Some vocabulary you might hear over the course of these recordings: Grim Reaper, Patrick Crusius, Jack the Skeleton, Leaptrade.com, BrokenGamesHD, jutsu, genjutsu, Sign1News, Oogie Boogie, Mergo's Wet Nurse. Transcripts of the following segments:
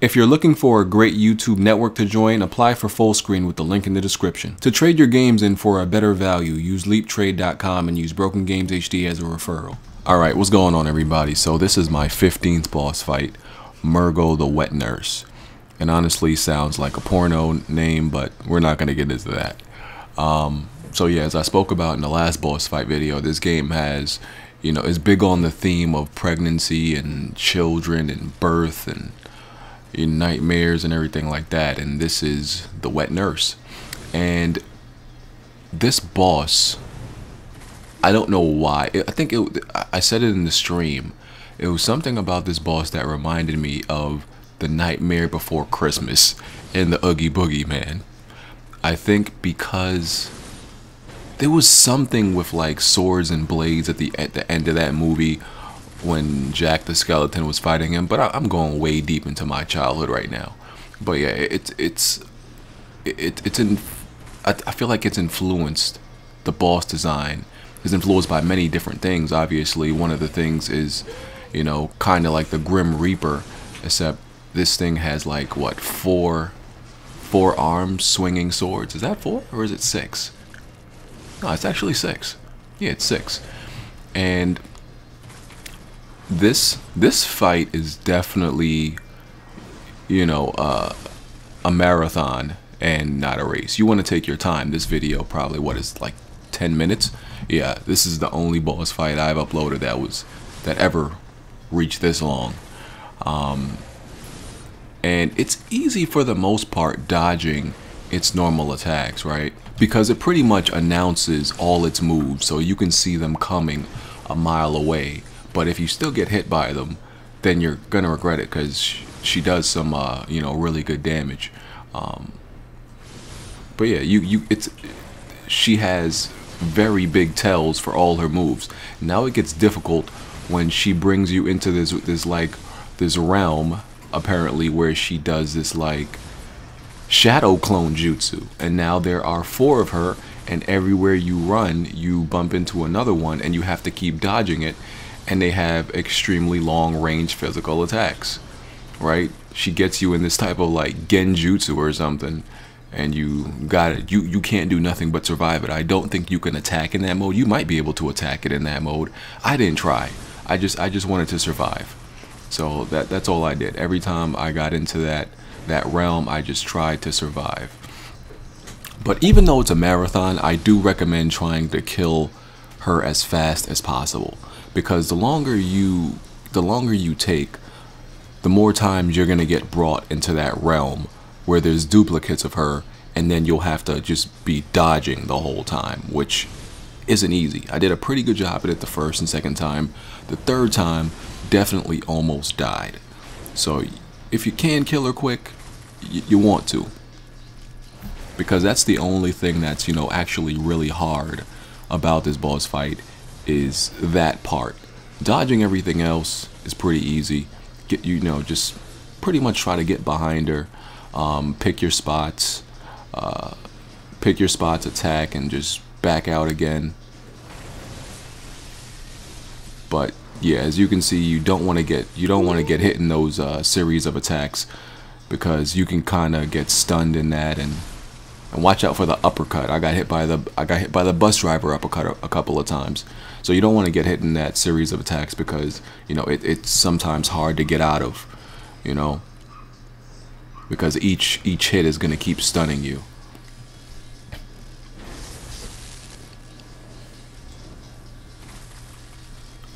If you're looking for a great YouTube network to join, apply for full screen with the link in the description. To trade your games in for a better value, use Leaptrade.com and use BrokenGamesHD as a referral. Alright, what's going on everybody? So this is my 15th boss fight, Mergo the Wet Nurse. And honestly sounds like a porno name, but we're not going to get into that. So yeah, as I spoke about in the last boss fight video, this game has, you know, is big on the theme of pregnancy and children and birth and nightmares and everything like that. And this is the Wet Nurse. And this boss, I don't know why. I think I said it in the stream. It was something about this boss that reminded me of The Nightmare Before Christmas and the Oogie Boogie, man. I think because there was something with like swords and blades at the end of that movie when Jack the Skeleton was fighting him. But I'm going way deep into my childhood right now. But yeah, I feel like it's influenced the boss design. It's influenced by many different things. Obviously, one of the things is, you know, kind of like the Grim Reaper, except this thing has like what, four arms swinging swords. Is that four or is it six? No, it's actually six. Yeah, it's six. And this fight is definitely, you know, a marathon and not a race. You want to take your time. This video probably, what is like 10 minutes? Yeah, this is the only boss fight I've uploaded that ever reached this long. And it's easy for the most part dodging its normal attacks, right? Because it pretty much announces all its moves, so you can see them coming a mile away. But if you still get hit by them, then you're gonna regret it, because she does some, you know, really good damage. But yeah, she has very big tells for all her moves. Now it gets difficult when she brings you into this realm, apparently, where she does this like shadow clone jutsu, and now there are four of her, and everywhere you run you bump into another one and you have to keep dodging it, and they have extremely long range physical attacks, right? She gets you in this type of like genjutsu or something, and you got it. You can't do nothing but survive it. I don't think you can attack in that mode. You might be able to attack it in that mode. I didn't try. I just wanted to survive. So that's all I did. Every time I got into that realm, I just tried to survive. But even though it's a marathon, I do recommend trying to kill her as fast as possible, because the longer you take, the more times you're going to get brought into that realm where there's duplicates of her, and then you'll have to just be dodging the whole time, which isn't easy. I did a pretty good job at it the first and second time. The third time, definitely almost died. So if you can kill her quick, you want to, because that's the only thing that's, you know, actually really hard about this boss fight is that part. Dodging everything else is pretty easy. Just pretty much try to get behind her, pick your spots, attack, and just back out again. But yeah, as you can see, you don't want to get hit in those series of attacks, because you can kind of get stunned in that. And watch out for the uppercut. I got hit by the bus driver uppercut a couple of times. So you don't want to get hit in that series of attacks, because you know it's sometimes hard to get out of, you know, because each hit is going to keep stunning you.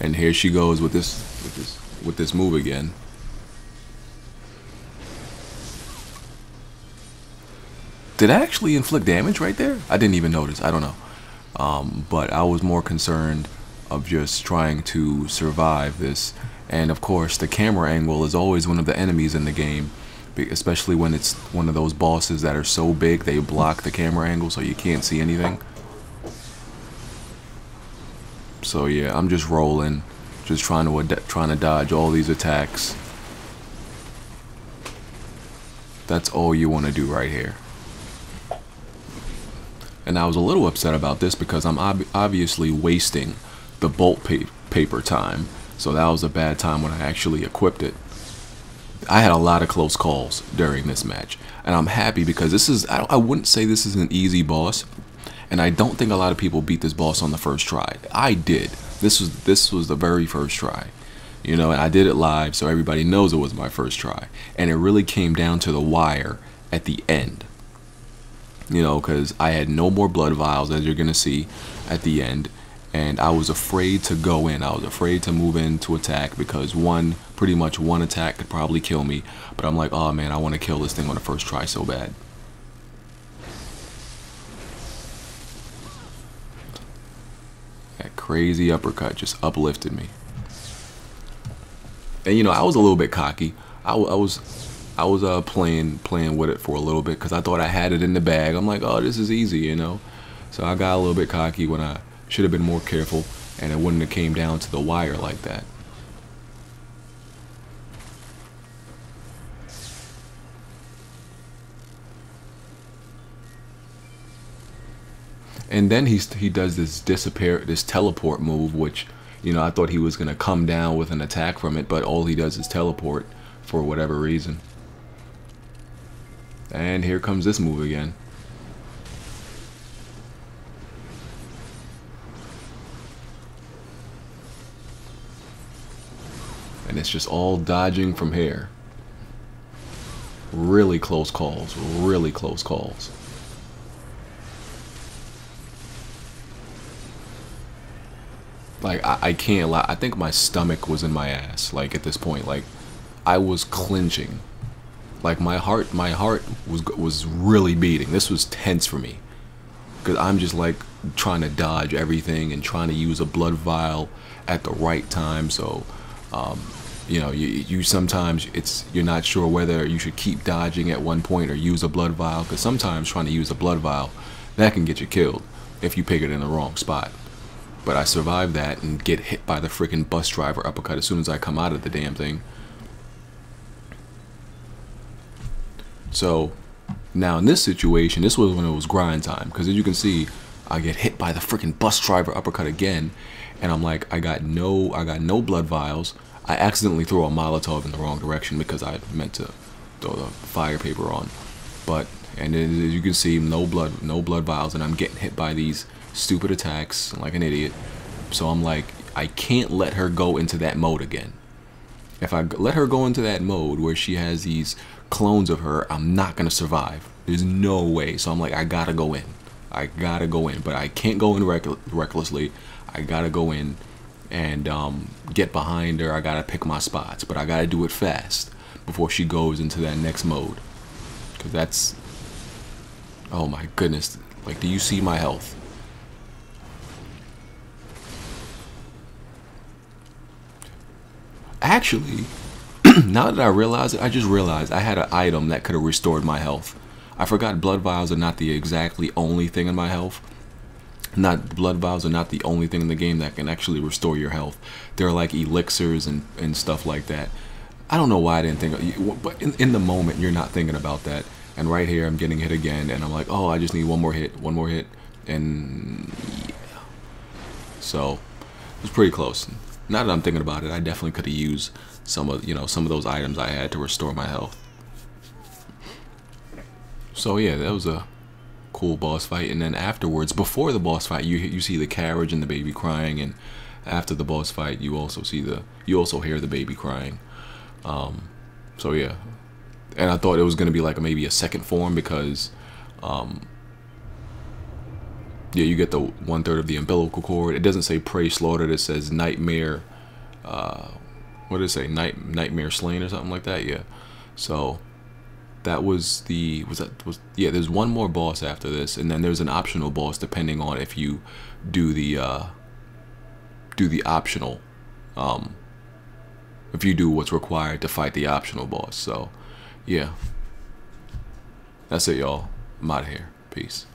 And here she goes with this move again. Did I actually inflict damage right there? I didn't even notice. I don't know. But I was more concerned of just trying to survive this. And of course, the camera angle is always one of the enemies in the game, especially when it's one of those bosses that are so big they block the camera angle, so you can't see anything. So yeah, I'm just rolling, just trying to dodge all these attacks. That's all you want to do right here. And I was a little upset about this because I'm obviously wasting the bolt paper time. So that was a bad time when I actually equipped it. I had a lot of close calls during this match, and I'm happy because this is, I wouldn't say this is an easy boss, and I don't think a lot of people beat this boss on the first try. I did. This was the very first try, you know, and I did it live, so everybody knows it was my first try, and it really came down to the wire at the end, you know, because I had no more blood vials, as you're gonna see at the end. And I was afraid to go in. I was afraid to move in to attack because pretty much one attack could probably kill me. But I'm like, oh man, I want to kill this thing on the first try so bad. That crazy uppercut just uplifted me. And you know, I was a little bit cocky. I was playing with it for a little bit because I thought I had it in the bag. I'm like, oh, this is easy, you know. So I got a little bit cocky when I should have been more careful, and it wouldn't have came down to the wire like that. And then he does this disappear, this teleport move, which, you know, I thought he was gonna come down with an attack from it, but all he does is teleport for whatever reason. And here comes this move again. And it's just all dodging from here. Really close calls, really close calls. Like, I can't lie, I think my stomach was in my ass, like, at this point. Like, I was clinching. Like, my heart was really beating. This was tense for me. Because I'm just, like, trying to dodge everything and trying to use a blood vial at the right time, so... you know, you sometimes you're not sure whether you should keep dodging at one point or use a blood vial, because sometimes trying to use a blood vial, that can get you killed if you pick it in the wrong spot. But I survived that and get hit by the freaking bus driver uppercut as soon as I come out of the damn thing. So now in this situation, this was when it was grind time, because as you can see, I get hit by the freaking bus driver uppercut again, and I'm like, I got no blood vials. I accidentally throw a Molotov in the wrong direction because I meant to throw the fire paper on. But, and as you can see, no blood vials, and I'm getting hit by these stupid attacks like an idiot. So I'm like, I can't let her go into that mode again. If I let her go into that mode where she has these clones of her, I'm not gonna survive. There's no way. So I'm like, I gotta go in. I gotta go in, but I can't go in recklessly. I gotta go in and get behind her. I gotta pick my spots, but I gotta do it fast before she goes into that next mode. Cause that's, oh my goodness! Like, do you see my health? Actually, now that I realize it, I just realized I had an item that could have restored my health. I forgot blood vials are not the exactly only thing in my health. Blood vials are not the only thing in the game that can actually restore your health. They're like elixirs and stuff like that. I don't know why I didn't think of, but in the moment you're not thinking about that. And right here I'm getting hit again, and I'm like, oh, I just need one more hit, and yeah. So it was pretty close. Now that I'm thinking about it, I definitely could have used some of those items I had to restore my health. So yeah, that was a cool boss fight. And then afterwards, before the boss fight, you see the carriage and the baby crying, and after the boss fight, you also hear the baby crying. So yeah, and I thought it was gonna be like maybe a second form, because yeah, you get the 1/3 of the umbilical cord. It doesn't say prey slaughtered, it says nightmare, what did it say, nightmare slain or something like that. Yeah, so that was the, yeah, there's one more boss after this, and then there's an optional boss depending on if you do the optional, if you do what's required to fight the optional boss. So yeah, that's it, y'all. I'm out of here. Peace.